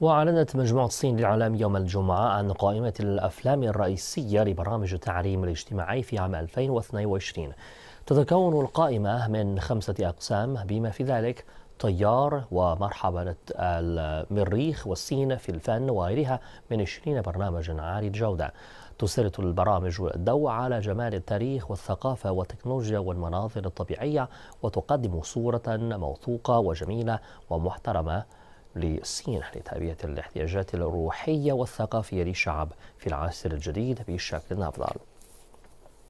وأعلنت مجموعة الصين للإعلام يوم الجمعة عن قائمة الأفلام الرئيسية لبرامج التعليم الاجتماعي في عام 2022. تتكون القائمة من 5 أقسام بما في ذلك طيار ومرحبا المريخ والصين في الفن وغيرها من 20 برنامج عالي الجودة. تسلط البرامج الضوء على جمال التاريخ والثقافة والتكنولوجيا والمناظر الطبيعية، وتقدم صورة موثوقة وجميلة ومحترمة للصين لتلبية الاحتياجات الروحية والثقافية للشعب في العصر الجديد بشكل أفضل.